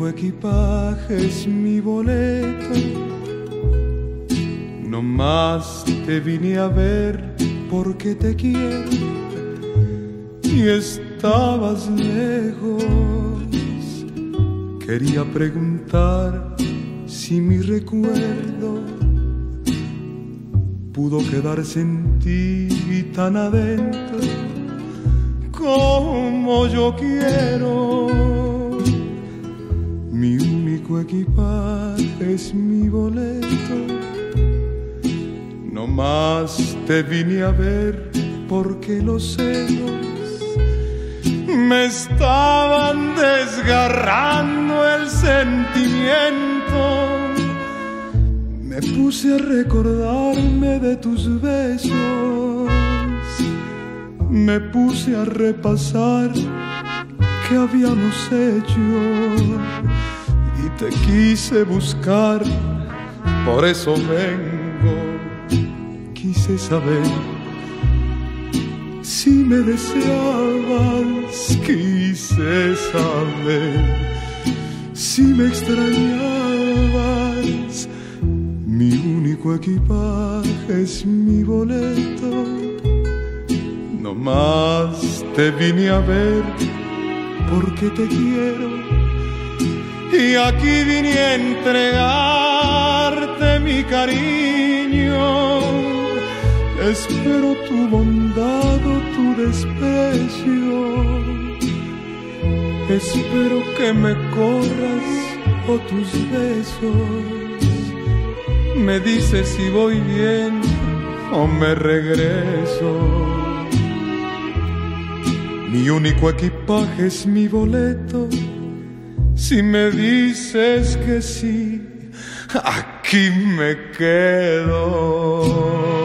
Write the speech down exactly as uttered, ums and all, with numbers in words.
viejo equipaje es mi boleto. No más te vine a ver porque te quiero y estabas lejos. Quería preguntar si mi recuerdo pudo quedarse en ti y tan adentro como yo quiero. Mi único equipaje es mi boleto. No más te vine a ver porque los celos me estaban desgarrando el sentimiento. Me puse a recordarme de tus besos, me puse a repasar qué habíamos hecho y te quise buscar, por eso vengo. Quise saber si me deseabas, quise saber si me extrañabas. Mi único equipaje es mi boleto. No más te vine a ver porque te quiero y aquí vine a entregarte mi cariño. Espero tu bondad o tu desprecio, espero que me corras o tus besos. Me dices si voy bien o me regreso. Mi único equipaje es mi boleto. Si me dices que sí, aquí me quedo.